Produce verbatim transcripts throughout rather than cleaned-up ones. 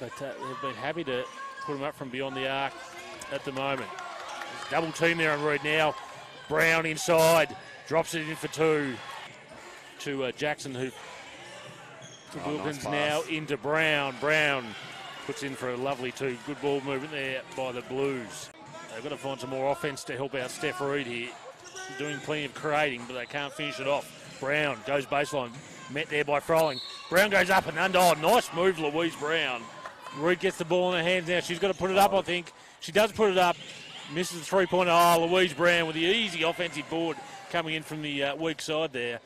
But uh, they've been happy to put him up from beyond the arc at the moment. Double team there on Reed now. Brown inside. Drops it in for two. To uh, Jackson, who... Oh, Wilkins nice now into Brown. Brown puts in for a lovely two. Good ball movement there by the Blues. They've got to find some more offense to help out Steph Reed here. Doing plenty of creating, but they can't finish it off. Brown goes baseline. Met there by Froling. Brown goes up and under. Oh, nice move, Louise Brown. Reed gets the ball in her hands now. She's got to put it up, I think. She does put it up. Misses the three-pointer. Oh, Louise Brown with the easy offensive board coming in from the uh, weak side there.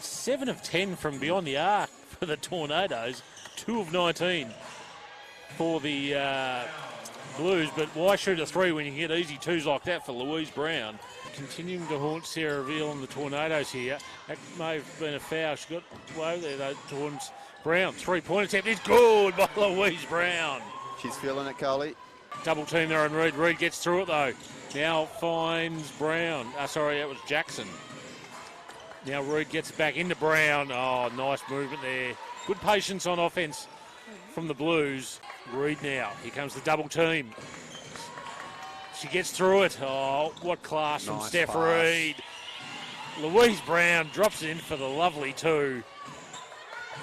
seven of ten from beyond the arc for the Tornadoes. two of nineteen for the uh, Blues. But why shoot a three when you can get easy twos like that for Louise Brown? Continuing to haunt Sarah Veal and the Tornadoes here. That may have been a foul. She got low there, though, towards Brown. Three-point attempt is good by Louise Brown. She's feeling it, Carly. Double team there on Reed. Reed gets through it, though. Now finds Brown. Oh, sorry, that was Jackson. Now Reed gets back into Brown. Oh, nice movement there. Good patience on offense from the Blues. Reed now. Here comes the double team. She gets through it. Oh, what class nice from Steph pass. Reed. Louise Brown drops it in for the lovely two.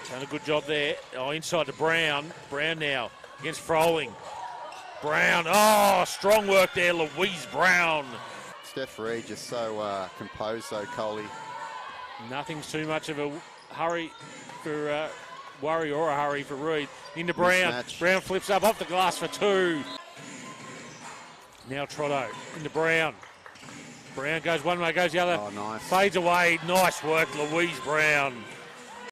Done a good job there. Oh, inside to Brown. Brown now against Froling. Brown. Oh, strong work there, Louise Brown. Steph Reed just so uh, composed, so Coley. Nothing's too much of a hurry for uh, worry or a hurry for Reed. Into Brown. Mismatch. Brown flips up off the glass for two. Now Trotto into Brown. Brown goes one way, goes the other. Oh, nice. Fades away. Nice work, Louise Brown.